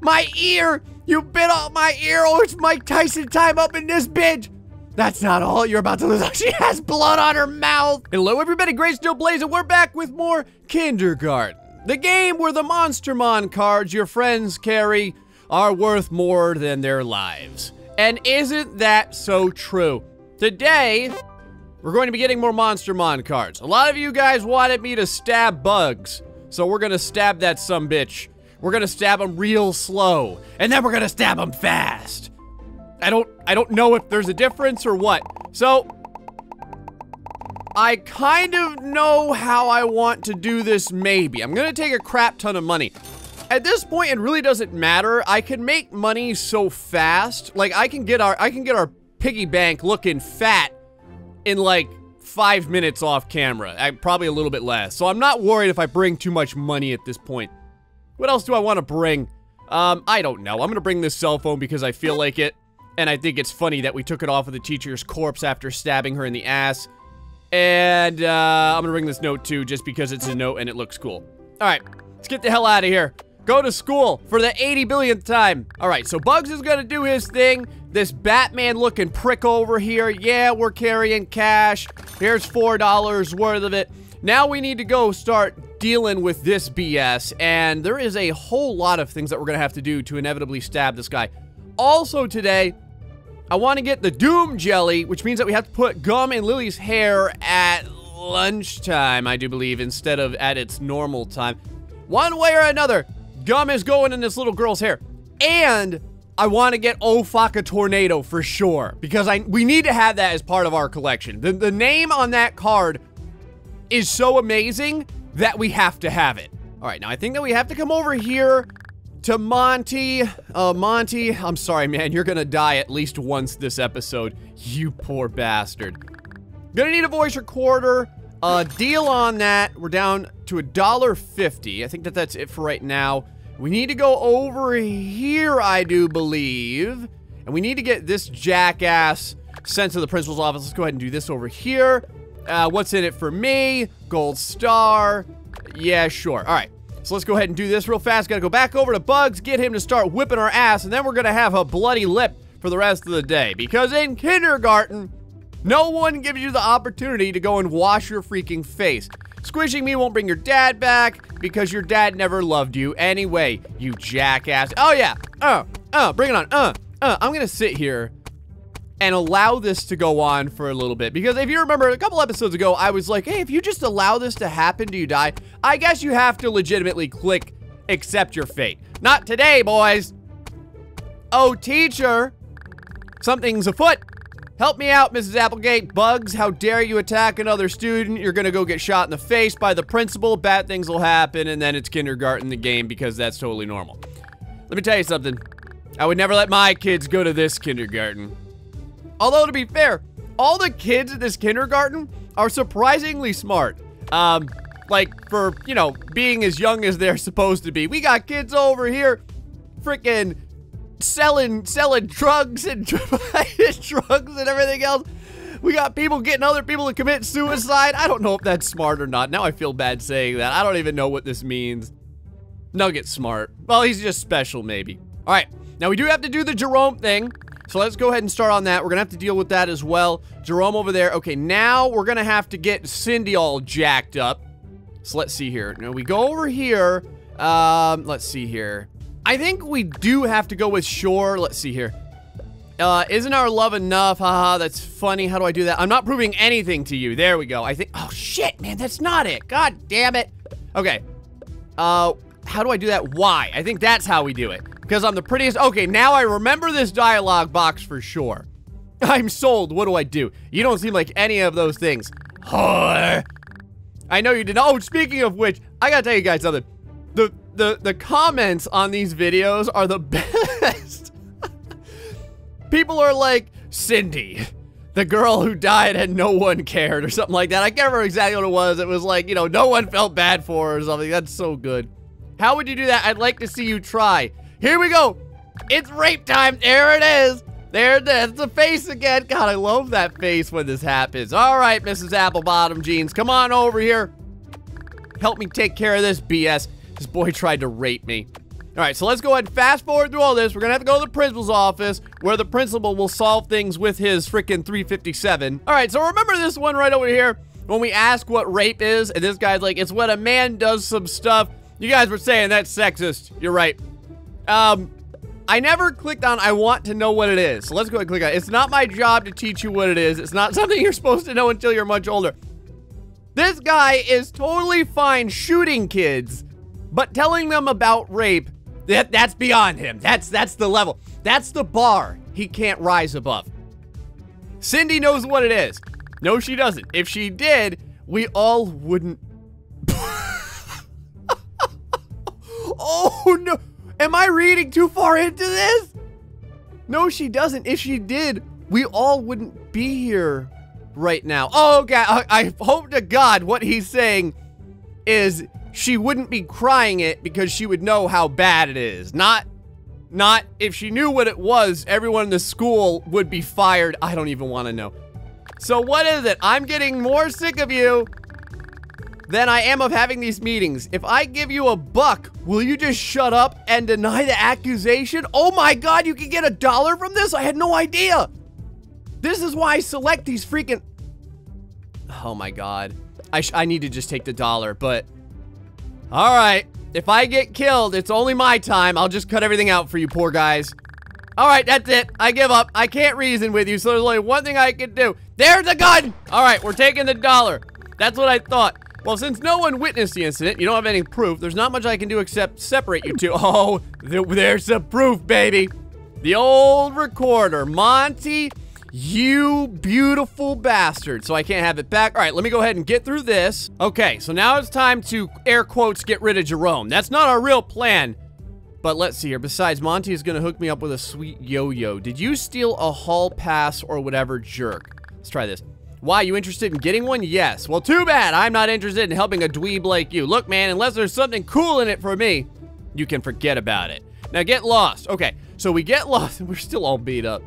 My ear! You bit off my ear, or it's Mike Tyson time up in this bitch! That's not all you're about to lose. She has blood on her mouth. Hello everybody, GrayStillPlays, and we're back with more Kindergarten. The game where the Monstermon cards your friends carry are worth more than their lives. And isn't that so true? Today, we're going to be getting more Monstermon cards. A lot of you guys wanted me to stab Buggs, so we're gonna stab that sumbitch. We're gonna stab him real slow, and then we're gonna stab him fast. I don't know if there's a difference or what. So, I kind of know how I want to do this, maybe. I'm gonna take a crap ton of money. At this point, it really doesn't matter. I can make money so fast. Like, I can get our piggy bank looking fat in like 5 minutes off camera. Probably a little bit less. So I'm not worried if I bring too much money at this point. What else do I want to bring? I don't know. I'm gonna bring this cell phone because I feel like it. And I think it's funny that we took it off of the teacher's corpse after stabbing her in the ass. And, I'm gonna bring this note too, just because it's a note and it looks cool. Alright, let's get the hell out of here. Go to school for the 80 billionth time. Alright, so Buggs is gonna do his thing. This Batman-looking prick over here. Yeah, we're carrying cash. Here's $4 worth of it. Now we need to go start dealing with this BS. And there is a whole lot of things that we're gonna have to do to inevitably stab this guy. Also today, I want to get the Doom Jelly, which means that we have to put gum in Lily's hair at lunchtime, I do believe, instead of at its normal time. One way or another, gum is going in this little girl's hair. And I want to get Ofaka Tornado for sure, because we need to have that as part of our collection. The name on that card is so amazing that we have to have it. All right, now I think that we have to come over here to Monty. Monty, I'm sorry, man. You're gonna die at least once this episode. You poor bastard. Gonna need a voice recorder. Deal on that. We're down to $1.50. I think that that's it for right now. We need to go over here, I do believe. And we need to get this jackass sent to the principal's office. Let's go ahead and do this over here. What's in it for me? Gold star. Yeah, sure. All right. So let's go ahead and do this real fast. Gotta go back over to Buggs, get him to start whipping our ass, and then we're gonna have a bloody lip for the rest of the day. Because in kindergarten, no one gives you the opportunity to go and wash your freaking face. Squishing me won't bring your dad back because your dad never loved you anyway, you jackass. Oh yeah, bring it on, I'm gonna sit here and allow this to go on for a little bit. Because if you remember, a couple episodes ago, I was like, hey, if you just allow this to happen, do you die? I guess you have to legitimately click accept your fate. Not today, boys. Oh, teacher, something's afoot. Help me out, Mrs. Applegate. Buggs, how dare you attack another student? You're gonna go get shot in the face by the principal. Bad things will happen, and then it's kindergarten, the game, because that's totally normal. Let me tell you something. I would never let my kids go to this kindergarten. Although, to be fair, all the kids at this kindergarten are surprisingly smart. Like, for, you know, being as young as they're supposed to be. We got kids over here freaking selling drugs and drugs and everything else. We got people getting other people to commit suicide. I don't know if that's smart or not. Now I feel bad saying that. I don't even know what this means. Nugget's smart. Well, he's just special, maybe. All right. Now, we do have to do the Jerome thing. So let's go ahead and start on that. We're gonna have to deal with that as well. Jerome over there. Okay, now we're gonna have to get Cindy all jacked up. So let's see here. Now we go over here. Let's see here. I think we do have to go with Shore. Let's see here. Isn't our love enough? Haha, that's funny. How do I do that? I'm not proving anything to you. There we go. I think, oh shit, man, that's not it. God damn it. Okay. How do I do that? Why? I think that's how we do it. Because I'm the prettiest. Okay, now I remember this dialogue box for sure. I'm sold. What do I do? You don't seem like any of those things. Whore. I know you didn't. Oh, speaking of which, I gotta tell you guys something. The comments on these videos are the best. People are like, Cindy, the girl who died and no one cared or something like that. I can't remember exactly what it was. It was like, you know, no one felt bad for her or something. That's so good. How would you do that? I'd like to see you try. Here we go. It's rape time. There it is. There it is. It's a face again. God, I love that face when this happens. All right, Mrs. Applebottom Jeans. Come on over here. Help me take care of this BS. This boy tried to rape me. All right, so let's go ahead and fast forward through all this. We're gonna have to go to the principal's office where the principal will solve things with his freaking 357. All right, so remember this one right over here when we ask what rape is, and this guy's like, it's when a man does some stuff. You guys were saying that's sexist. You're right. I never clicked on I want to know what it is. So let's go ahead and click on it. It's not my job to teach you what it is. It's not something you're supposed to know until you're much older. This guy is totally fine shooting kids, but telling them about rape, that's beyond him. That's the level. That's the bar he can't rise above. Cindy knows what it is. No, she doesn't. If she did, we all wouldn't. Oh, no. Am I reading too far into this? No, she doesn't. If she did, we all wouldn't be here right now. Oh, okay. I hope to God what he's saying is she wouldn't be crying it because she would know how bad it is. Not if she knew what it was, everyone in the school would be fired. I don't even want to know. So what is it? I'm getting more sick of you than I am of having these meetings. If I give you a $1, will you just shut up and deny the accusation? Oh my God, you can get $1 from this? I had no idea. This is why I select these freaking... Oh my God. I need to just take the $1, but... All right, if I get killed, it's only my time. I'll just cut everything out for you poor guys. All right, that's it. I give up. I can't reason with you, so there's only one thing I can do. There's a gun! All right, we're taking the $1. That's what I thought. Well, since no one witnessed the incident, you don't have any proof, there's not much I can do except separate you two. Oh, there's some proof, baby. The old recorder. Monty, you beautiful bastard. So I can't have it back. All right, let me go ahead and get through this. Okay, so now it's time to, air quotes, get rid of Jerome. That's not our real plan. But let's see here. Besides, Monty is going to hook me up with a sweet yo-yo. Did you steal a hall pass or whatever, jerk? Let's try this. Why, you interested in getting one? Yes. Well, too bad. I'm not interested in helping a dweeb like you. Look, man, unless there's something cool in it for me, you can forget about it. Now get lost. Okay, so we get lost and we're still all beat up.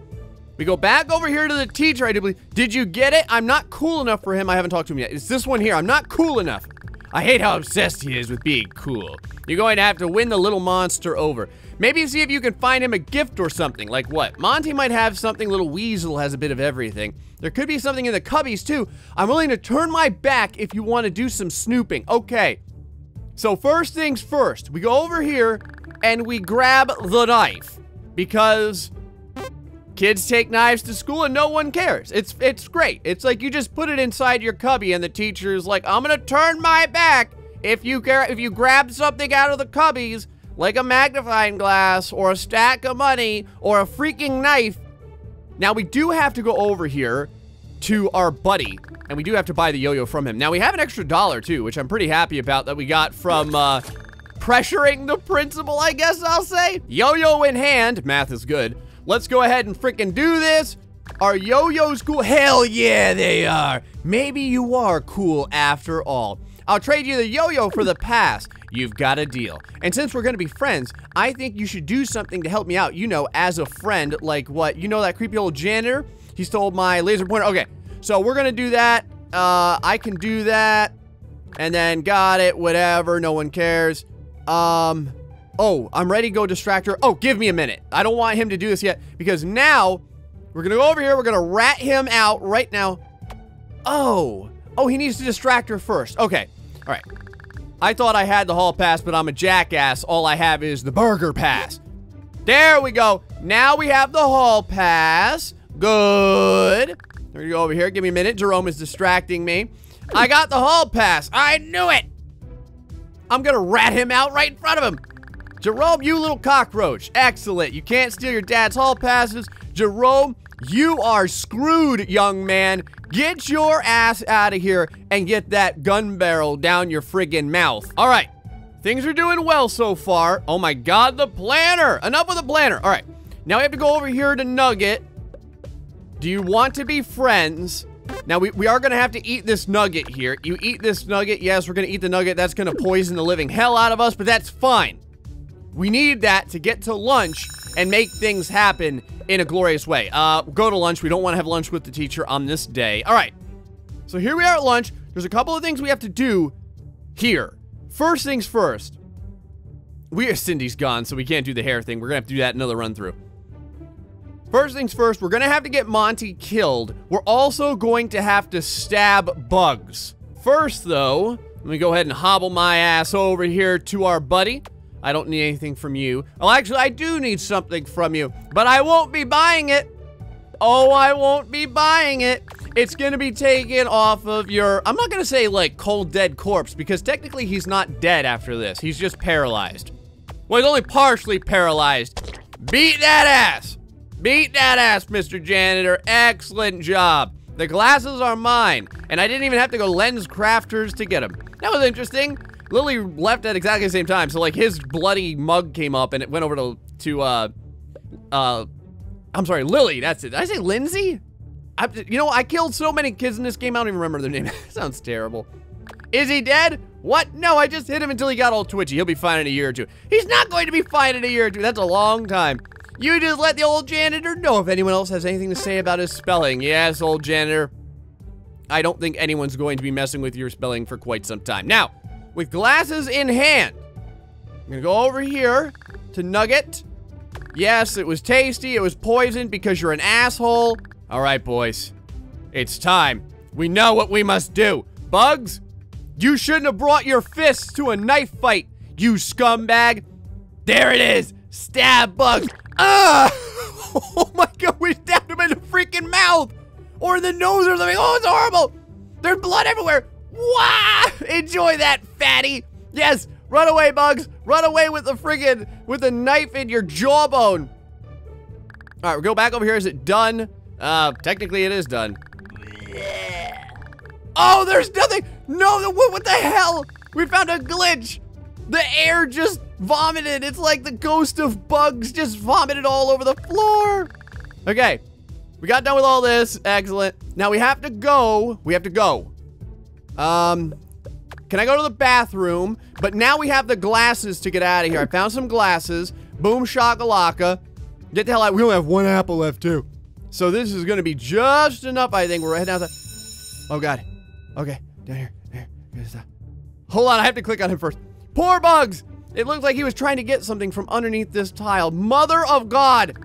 We go back over here to the teacher, I do believe. Did you get it? I'm not cool enough for him. I haven't talked to him yet. It's this one here. I'm not cool enough. I hate how obsessed he is with being cool. You're going to have to win the little monster over. Maybe see if you can find him a gift or something. Like what? Monty might have something. Little Weasel has a bit of everything. There could be something in the cubbies too. I'm willing to turn my back if you want to do some snooping. Okay. So first things first. We go over here and we grab the knife. Because kids take knives to school and no one cares. It's great. It's like you just put it inside your cubby and the teacher is like, I'm gonna turn my back if you grab something out of the cubbies, like a magnifying glass or a stack of money or a freaking knife. Now we do have to go over here to our buddy and we do have to buy the yo-yo from him. Now we have an extra $1 too, which I'm pretty happy about that we got from pressuring the principal, I guess I'll say. Yo-yo in hand, math is good. Let's go ahead and freaking do this. Are yo-yos cool? Hell yeah, they are. Maybe you are cool after all. I'll trade you the yo-yo for the pass. You've got a deal. And since we're gonna be friends, I think you should do something to help me out, you know, as a friend. Like what? You know that creepy old janitor? He stole my laser pointer. Okay, so we're gonna do that. I can do that. And then got it, whatever, no one cares. Oh, I'm ready to go distract her. Oh, give me a minute. I don't want him to do this yet because now we're going to go over here. We're going to rat him out right now. Oh, he needs to distract her first. Okay. All right. I thought I had the hall pass, but I'm a jackass. All I have is the burger pass. There we go. Now we have the hall pass. Good. We're going to go over here. Give me a minute. Jerome is distracting me. I got the hall pass. I knew it. I'm going to rat him out right in front of him. Jerome, you little cockroach. Excellent. You can't steal your dad's hall passes. Jerome, you are screwed, young man. Get your ass out of here and get that gun barrel down your friggin' mouth. All right. Things are doing well so far. Oh, my God. The planner. Enough with the planner. All right. Now we have to go over here to Nugget. Do you want to be friends? Now, we are going to have to eat this nugget here. You eat this nugget. Yes, we're going to eat the nugget. That's going to poison the living hell out of us, but that's fine. We need that to get to lunch and make things happen in a glorious way. Go to lunch. We don't want to have lunch with the teacher on this day. All right. So here we are at lunch. There's a couple of things we have to do here. First things first. Cindy's gone, so we can't do the hair thing. We're gonna have to do that another run through. First things first, we're gonna have to get Monty killed. We're also going to have to stab Buggs. First though, let me go ahead and hobble my ass over here to our buddy. I don't need anything from you. Well, actually, I do need something from you, but I won't be buying it. Oh, I won't be buying it. It's gonna be taken off of your, I'm not gonna say like cold dead corpse, because technically he's not dead after this. He's just paralyzed. Well, he's only partially paralyzed. Beat that ass. Beat that ass, Mr. Janitor. Excellent job. The glasses are mine, and I didn't even have to go Lens Crafters to get them. That was interesting. Lily left at exactly the same time, so like his bloody mug came up and it went over to I'm sorry, Lily, that's it. Did I say Lindsay? You know, I killed so many kids in this game, I don't even remember their name. Sounds terrible. Is he dead? What? No, I just hit him until he got all twitchy. He'll be fine in a year or two. He's not going to be fine in a year or two. That's a long time. You just let the old janitor know if anyone else has anything to say about his spelling. Yes, old janitor. I don't think anyone's going to be messing with your spelling for quite some time. Now, with glasses in hand, I'm gonna go over here to Nugget. Yes, it was tasty. It was poisoned because you're an asshole. All right, boys. It's time. We know what we must do. Buggs, you shouldn't have brought your fists to a knife fight, you scumbag. There it is. Stab Buggs. Ah! Oh my god, we stabbed him in the freaking mouth. Or in the nose or something. Oh, it's horrible. There's blood everywhere. Wow! Enjoy that, fatty. Yes, run away, Buggs. Run away with the friggin', with the knife in your jawbone. All right, we'll go back over here. Is it done? Technically it is done. Yeah. Oh, there's nothing. No, what the hell? We found a glitch. The air just vomited. It's like the ghost of Buggs just vomited all over the floor. Okay, we got done with all this. Excellent. Now we have to go. Can I go to the bathroom? But now we have the glasses to get out of here. I found some glasses. Boom shakalaka. Get the hell out. We only have one apple left too. So this is gonna be just enough, I think. We're heading outside. Oh god. Okay, down here. Hold on, I have to click on him first. Poor Buggs! It looks like he was trying to get something from underneath this tile. Mother of God!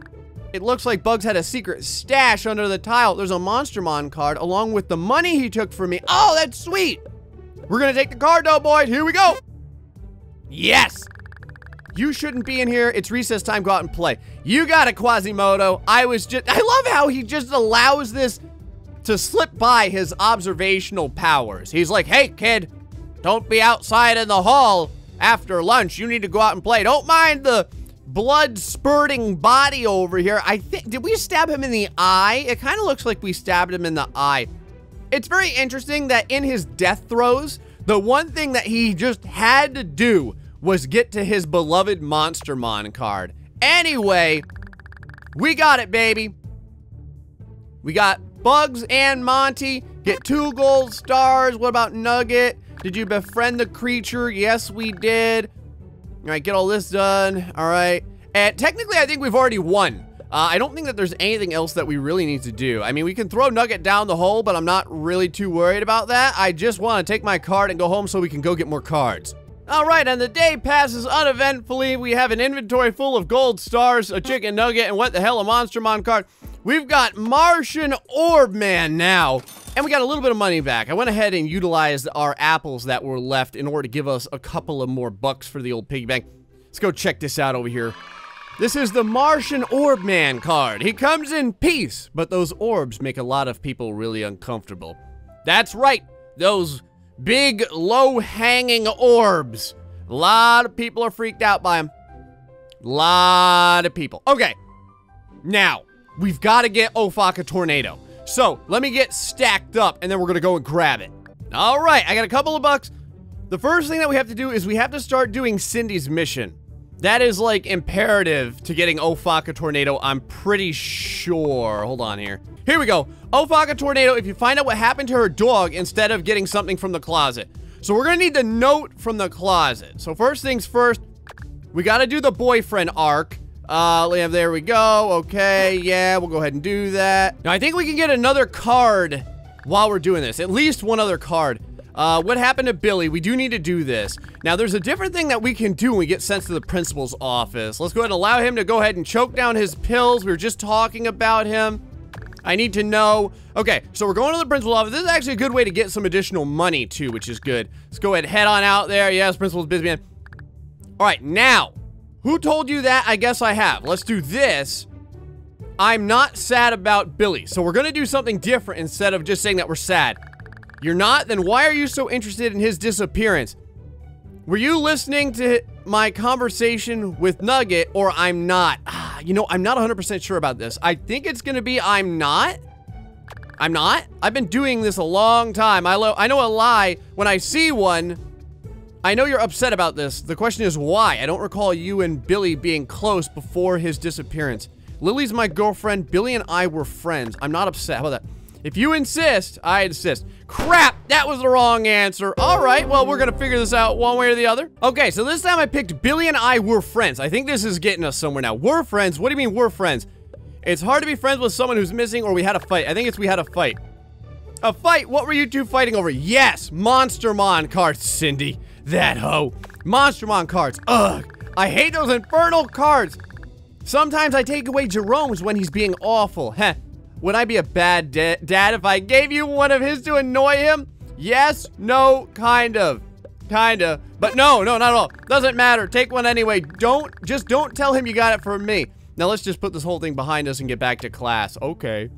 It looks like Buggs had a secret stash under the tile. There's a Monstermon card along with the money he took from me. Oh, that's sweet. We're gonna take the card though, boys. Here we go. Yes. You shouldn't be in here. It's recess time. Go out and play. You got it, Quasimodo. I love how he just allows this to slip by his observational powers. He's like, hey, kid, don't be outside in the hall after lunch. You need to go out and play. Don't mind the blood spurting body over here. I think, did we stab him in the eye? It kind of looks like we stabbed him in the eye. It's very interesting that in his death throes, the one thing that he just had to do was get to his beloved Monstermon card. Anyway, we got it, baby. We got Buggs and Monty. Get 2 gold stars. What about Nugget? Did you befriend the creature? Yes, we did. All right, get all this done. All right. And technically, I think we've already won. I don't think that there's anything else that we really need to do. I mean, we can throw Nugget down the hole, but I'm not really too worried about that. I just want to take my card and go home so we can go get more cards. All right, and the day passes uneventfully. We have an inventory full of gold stars, a chicken nugget, and what the hell, a Monstermon card. We've got Martian Orb Man now. And we got a little bit of money back. I went ahead and utilized our apples that were left in order to give us a couple of more bucks for the old piggy bank. Let's go check this out over here. This is the Martian Orb Man card. He comes in peace, but those orbs make a lot of people really uncomfortable. That's right, those big, low-hanging orbs. A lot of people are freaked out by them. A lot of people. Okay, now, we've got to get Ofaka Tornado. So, let me get stacked up, and then we're gonna go and grab it. All right, I got a couple of bucks. The first thing that we have to do is we have to start doing Cindy's mission. That is, like, imperative to getting Ofaka Tornado, I'm pretty sure. Hold on here. Here we go. Ofaka Tornado, if you find out what happened to her dog instead of getting something from the closet. So, we're gonna need the note from the closet. So, first things first, we gotta do the boyfriend arc. There we go. Okay, yeah, we'll go ahead and do that. Now, I think we can get another card while we're doing this. At least one other card. What happened to Billy? We do need to do this. Now, there's a different thing that we can do when we get sent to the principal's office. Let's go ahead and allow him to go ahead and choke down his pills. We were just talking about him. I need to know. Okay, so we're going to the principal's office. This is actually a good way to get some additional money, too, which is good. Let's go ahead and head on out there. Yes, principal's busy, man. All right, now, who told you that? I guess I have. Let's do this. I'm not sad about Billy, so we're going to do something different instead of just saying that we're sad. You're not? Then why are you so interested in his disappearance? Were you listening to my conversation with Nugget or I'm not? You know, I'm not 100% sure about this. I think it's going to be I'm not. I'm not? I've been doing this a long time. I know a lie when I see one. I know you're upset about this. The question is why? I don't recall you and Billy being close before his disappearance. Lily's my girlfriend. Billy and I were friends. I'm not upset. How about that? If you insist, I insist. Crap, that was the wrong answer. All right, well, we're gonna figure this out one way or the other. Okay, so this time I picked Billy and I were friends. I think this is getting us somewhere now. We're friends, what do you mean we're friends? It's hard to be friends with someone who's missing or we had a fight. I think it's we had a fight. A fight, what were you two fighting over? Yes, Monstermon cards, Cindy, that hoe. Monstermon cards, ugh. I hate those infernal cards. Sometimes I take away Jerome's when he's being awful, heh. Would I be a bad dad if I gave you one of his to annoy him? Yes, no, kind of, but no, not at all. Doesn't matter, take one anyway. Just don't tell him you got it from me. Now let's just put this whole thing behind us and get back to class, okay.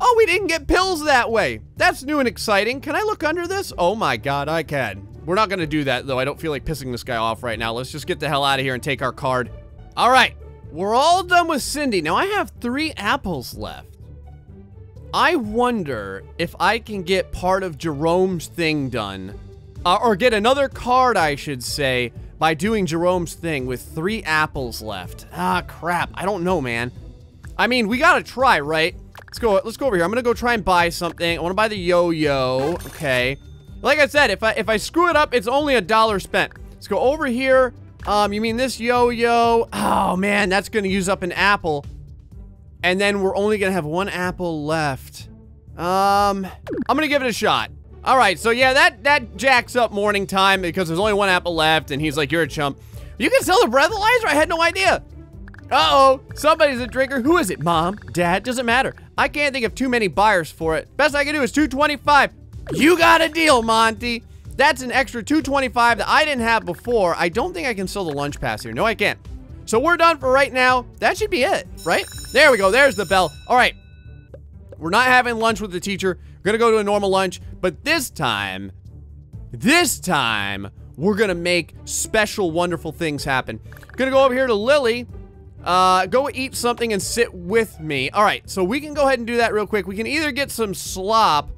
Oh, we didn't get pills that way. That's new and exciting. Can I look under this? Oh my God, I can. We're not gonna do that though. I don't feel like pissing this guy off right now. Let's just get the hell out of here and take our card. All right, we're all done with Cindy. Now I have 3 apples left. I wonder if I can get part of Jerome's thing done, or get another card, I should say, by doing Jerome's thing with 3 apples left. Ah, crap. I don't know, man. I mean, we gotta try, right? Let's go over here. I'm gonna go try and buy something. I wanna buy the yo-yo. Okay. Like I said, if I screw it up, it's only $1 spent. Let's go over here. You mean this yo-yo? Oh, man, that's gonna use up an apple. And then we're only gonna have 1 apple left. I'm gonna give it a shot. All right, so yeah, that jacks up morning time because there's only 1 apple left and he's like, you're a chump. You can sell the breathalyzer? I had no idea. Uh-oh, somebody's a drinker. Who is it, Mom, Dad? Doesn't matter. I can't think of too many buyers for it. Best I can do is $2.25. You got a deal, Monty. That's an extra $2.25 that I didn't have before. I don't think I can sell the lunch pass here. No, I can't. So we're done for right now. That should be it, right? There we go, there's the bell. All right, we're not having lunch with the teacher. We're gonna go to a normal lunch, but this time, we're gonna make special, wonderful things happen. Gonna go over here to Lily, go eat something and sit with me. All right, so we can go ahead and do that real quick. We can either get some slop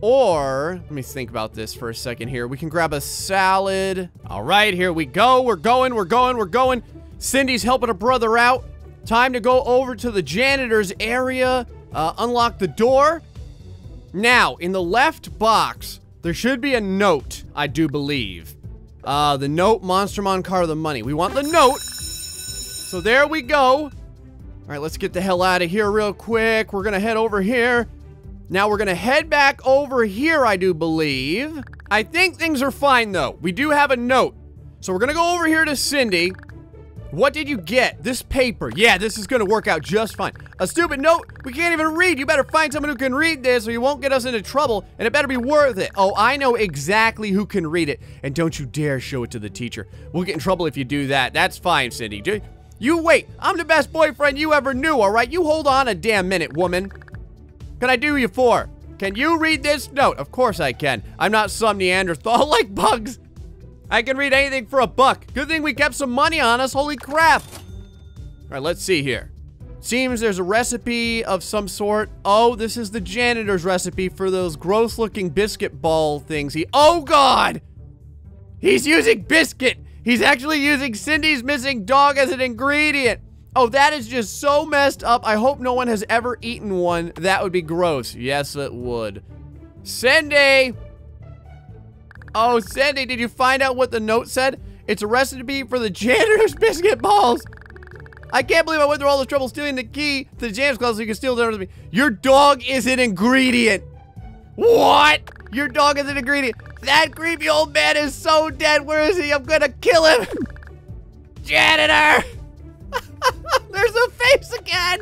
or, let me think about this for a second here. We can grab a salad. All right, here we go. We're going. Cindy's helping her brother out. Time to go over to the janitor's area, unlock the door. Now, in the left box, there should be a note, I do believe. The note, Monstermon card, the money. We want the note. So there we go. All right, let's get the hell out of here real quick. We're gonna head over here. Now we're gonna head back over here, I do believe. I think things are fine though. We do have a note. So we're gonna go over here to Cindy. What did you get? This paper. Yeah, this is gonna work out just fine. A stupid note? We can't even read. You better find someone who can read this or you won't get us into trouble, and it better be worth it. Oh, I know exactly who can read it, and don't you dare show it to the teacher. We'll get in trouble if you do that. That's fine, Cindy. You wait. I'm the best boyfriend you ever knew, all right? You hold on a damn minute, woman. Can I do you for? Can you read this note? Of course I can. I'm not some Neanderthal like Buggs. I can read anything for a buck. Good thing we kept some money on us, holy crap. All right, let's see here. Seems there's a recipe of some sort. Oh, this is the janitor's recipe for those gross looking biscuit ball things. Oh God, he's using biscuit. He's actually using Cindy's missing dog as an ingredient. Oh, that is just so messed up. I hope no one has ever eaten one. That would be gross. Yes, it would. Cindy. Oh, Cindy, did you find out what the note said? It's a recipe for the janitor's biscuit balls. I can't believe I went through all the trouble stealing the key to the janitor's closet so you can steal the recipe. Your dog is an ingredient. What? Your dog is an ingredient. That creepy old man is so dead. Where is he? I'm gonna kill him. Janitor! There's a face again.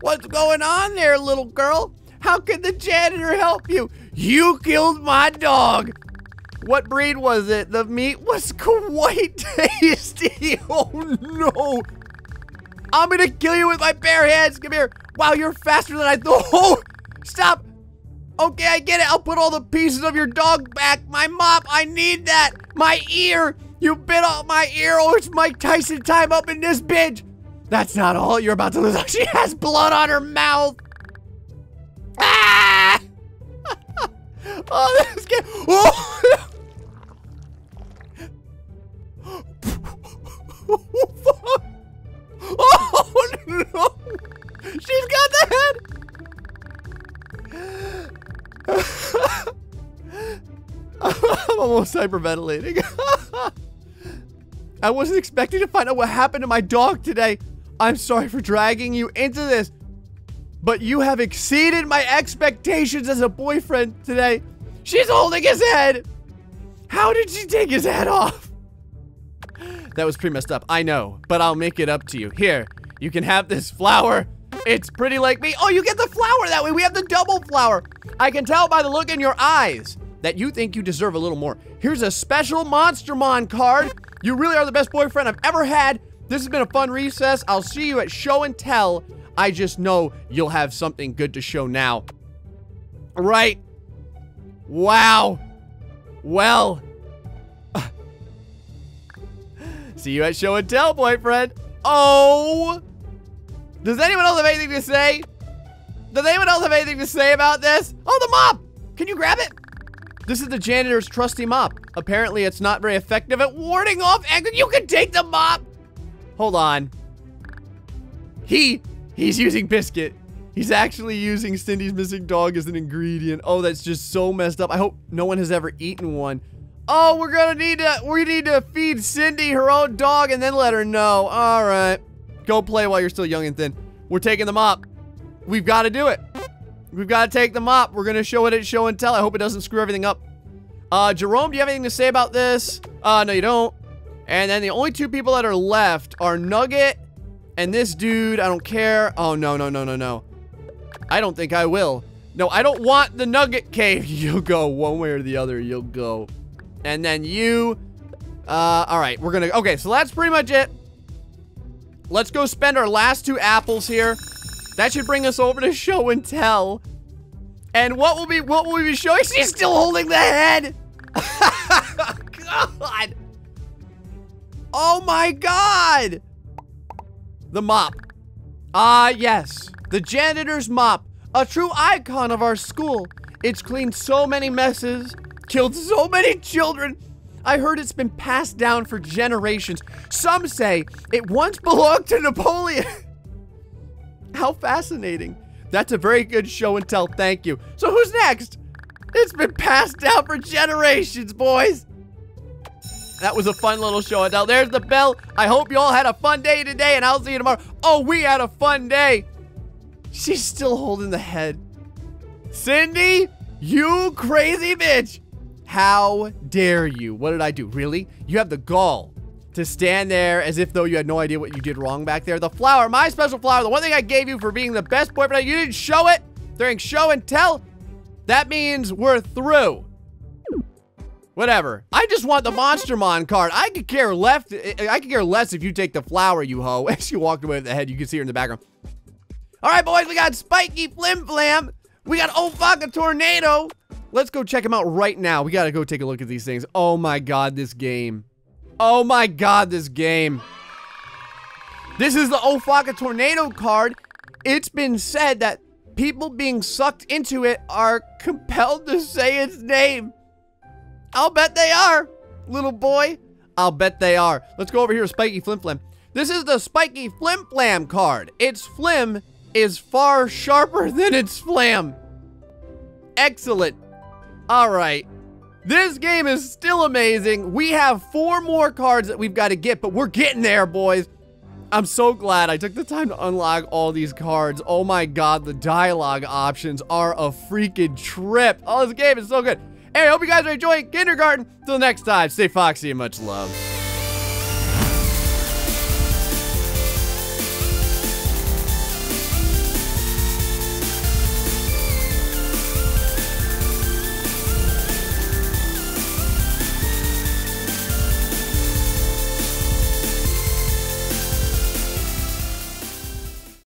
What's going on there, little girl? How can the janitor help you? You killed my dog. What breed was it? The meat was quite tasty. Oh no. I'm gonna kill you with my bare hands. Come here. Wow, you're faster than I thought. Oh, stop. Okay, I get it. I'll put all the pieces of your dog back. My mop, I need that. My ear. You bit off my ear. Oh, it's Mike Tyson time up in this bitch. That's not all. You're about to lose. She has blood on her mouth. Ah! Oh, this kid. Oh! Fuck. Oh, no. She's got the head. I'm almost hyperventilating. I wasn't expecting to find out what happened to my dog today. I'm sorry for dragging you into this, but you have exceeded my expectations as a boyfriend today. She's holding his head. How did she take his head off? That was pretty messed up, I know, but I'll make it up to you. Here, you can have this flower. It's pretty like me. Oh, you get the flower that way. We have the double flower. I can tell by the look in your eyes that you think you deserve a little more. Here's a special Monstermon card. You really are the best boyfriend I've ever had. This has been a fun recess. I'll see you at show and tell. I just know you'll have something good to show now. All right. Wow. Well. See you at show and tell, boyfriend. Oh. Does anyone else have anything to say? Does anyone else have anything to say about this? Oh, the mop! Can you grab it? This is the janitor's trusty mop. Apparently, it's not very effective at warding off anger. You can take the mop! Hold on. He's using Biscuit. He's actually using Cindy's missing dog as an ingredient. Oh, that's just so messed up. I hope no one has ever eaten one. Oh, we're gonna need to feed Cindy her own dog and then let her know. All right. Go play while you're still young and thin. We're taking the mop. We've got to do it. We've got to take the mop. We're going to show it at show and tell. I hope it doesn't screw everything up. Jerome, do you have anything to say about this? No, you don't. And then the only two people that are left are Nugget and this dude. I don't care. Oh, no, no, no, no, no. I don't think I will. No, I don't want the Nugget cave. You'll go one way or the other. You'll go. And then you. All right, we're going to. Okay, so that's pretty much it. Let's go spend our last two apples here. That should bring us over to show and tell. And what will we be showing? She's still holding the head. God. Oh my God. The mop. Ah, yes. The janitor's mop. A true icon of our school. It's cleaned so many messes, killed so many children. I heard it's been passed down for generations. Some say it once belonged to Napoleon. How fascinating. That's a very good show and tell, thank you. So who's next? It's been passed down for generations, boys. That was a fun little show and tell. There's the bell. I hope you all had a fun day today and I'll see you tomorrow. Oh, we had a fun day. She's still holding the head. Cindy, you crazy bitch. How dare you? What did I do? Really? You have the gall to stand there as if though you had no idea what you did wrong back there. The flower, my special flower, the one thing I gave you for being the best boyfriend. You didn't show it during show and tell. That means we're through. Whatever. I just want the Monstermon card. I could care less if you take the flower, you hoe. As she walked away with the head, you can see her in the background. All right, boys, we got Spiky Flim Flam. We got Ofaka Tornado. Let's go check them out right now. We gotta go take a look at these things. Oh my God, this game. Oh my God, this game. This is the Ofaka Tornado card. It's been said that people being sucked into it are compelled to say its name. I'll bet they are, little boy. I'll bet they are. Let's go over here to Spiky Flim Flam. This is the Spiky Flim Flam card. Its flim is far sharper than its flam. Excellent. All right, this game is still amazing. We have 4 more cards that we've got to get, but we're getting there, boys. I'm so glad I took the time to unlock all these cards. Oh my God, the dialogue options are a freaking trip. Oh, this game is so good. Anyway, I hope you guys are enjoying Kindergarten. Till next time, stay foxy and much love.